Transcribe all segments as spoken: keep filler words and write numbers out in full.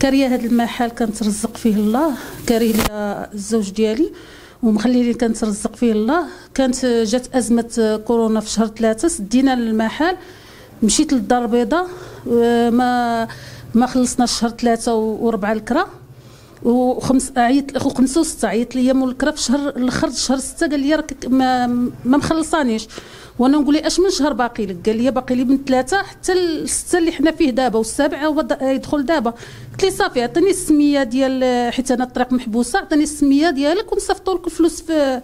كاريه هذا المحل كنترزق فيه الله، كاريه الزوج ديالي ومخلي لي كنترزق فيه الله. كانت جات ازمه كورونا في شهر ثلاثة، سدينا المحل، مشيت للدار البيضاء، ما ما خلصنا شهر ثلاثة وربعة الكرا وخمس عيط وخمسة وست عيط ليا مول الكرا في شهر الاخر شهر ستة، قال لي راك ما, ما مخلصانيش، وانا نقول ليه اش من شهر باقي لك؟ قال لي باقي لي من ثلاثة حتى الستة اللي حنا فيه دابا، والسابع هو يدخل دابا. قلت ليه صافي عطيني السميه ديال، حيت انا الطريق محبوسه، عطيني السميه ديالك ونصيفطوا لك الفلوس في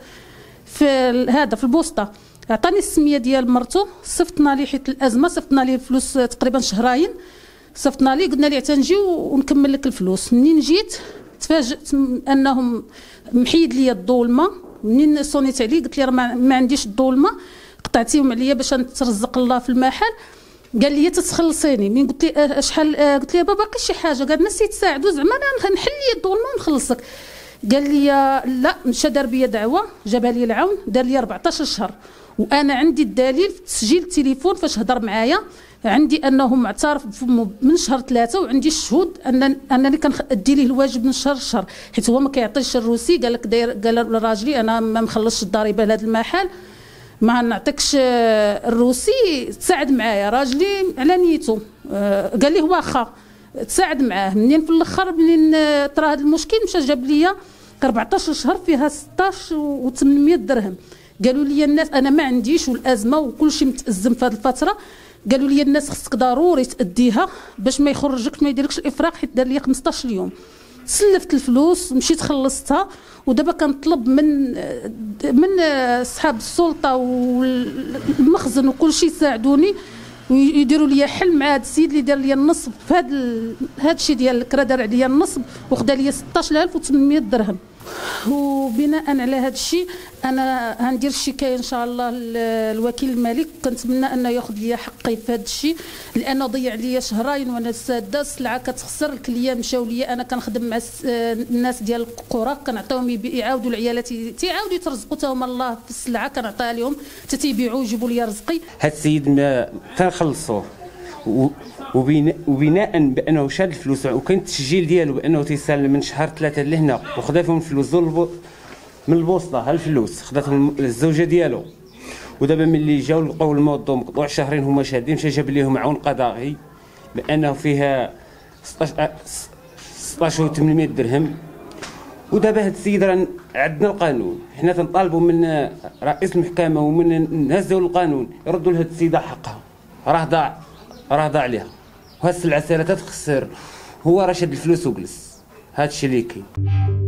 في هذا في البوسطه. عطاني السميه ديال مرتو، صيفطنا ليه حيت الازمه، صيفطنا ليه الفلوس تقريبا شهرين، صيفطنا ليه قلنا ليه حتى نجي ونكمل لك الفلوس. منين جيت تفاجئت انهم محيد ليا الضو والماء. منين صونيت عليه قلت ليه راه ما عنديش الضو والماء، قطعتيهم عليا باش نترزق الله في المحل. قال لي تتخلصيني، من قلت ليه شحال، قلت ليه باقي شي حاجه، قال الناس يتساعدوا زعما انا نحل لي الضو والماء ونخلصك. قال لي لا، مشى دار بيا دعوه، جابها لي العون، دار لي أربعطاش شهر، وانا عندي الدليل في تسجيل التليفون فاش هضر معايا، عندي انه معترف بفمو من شهر ثلاثة، وعندي الشهود ان انني كندي ليه الواجب من شهر شهر، حيت هو ما كيعطيش الروسي. قال لك داير، قال لراجلي انا ما مخلصش الضريبه لهذا المحل، ما نعطيكش الروسي تساعد معايا. راجلي على نيته قال لي واخا تساعد معاه. منين في الاخر منين طرا هذا المشكل، مشى جاب ليا أربعطاش شهر فيها ستة عشر وثمنمية درهم. قالوا لي الناس انا ما عنديش والازمه وكل شيء متازم في هذه الفتره، قالوا لي الناس خصك ضروري تاديها باش ما يخرجكش ما يديركش الافراق، حيت دار لي خمسطاش يوم. سلفت الفلوس مشيت خلصتها، ودابا كنطلب من من اصحاب السلطه والمخزن وكل شيء يساعدوني ويديروا لي حل مع هذا السيد اللي دار لي النصب في هذا هذا الشيء ديال الكرا. دار عليا النصب وخدا لي ستة عشر ألف وثمنمية درهم. وبناء على هذا الشيء انا غندير الشكايه ان شاء الله للوكيل الملك، كنتمنى انه ياخذ لي حقي في هذا الشيء، لانه ضيع لي شهرين وانا الساده السلعه كتخسر. الكليه مشاو لي، انا كنخدم مع الناس ديال القرى كنعطيهم يعاودوا العيالات تيعاودوا يترزقوا تا هما الله في السلعه كنعطيها لهم حتى تيبيعوا يجيبوا لي رزقي. هذا السيد ما كنخلصوه، وبناء بانه شاد الفلوس وكان التسجيل ديالو بانه تيسال من شهر ثلاثه لهنا، وخدا فيهم الفلوس من البوسطه. هالفلوس خداتهم الزوجه ديالو، ودابا ملي جاو لقاو الموضوع مقطوع شهرين هما شادين، مشى جاب ليهم عون قضائي بانه فيها ستة عشر وثمنمية درهم. ودابا هاد السيد راه عندنا القانون، حنا تنطالبوا من رئيس المحكمه ومن الناس ديال القانون يردوا لهاد السيده حقها، راه ضاع راه ضاع عليها، وهاد السلعه سالتها تخسر، هو راه شاد الفلوس وجلس. هادشي اللي كاين.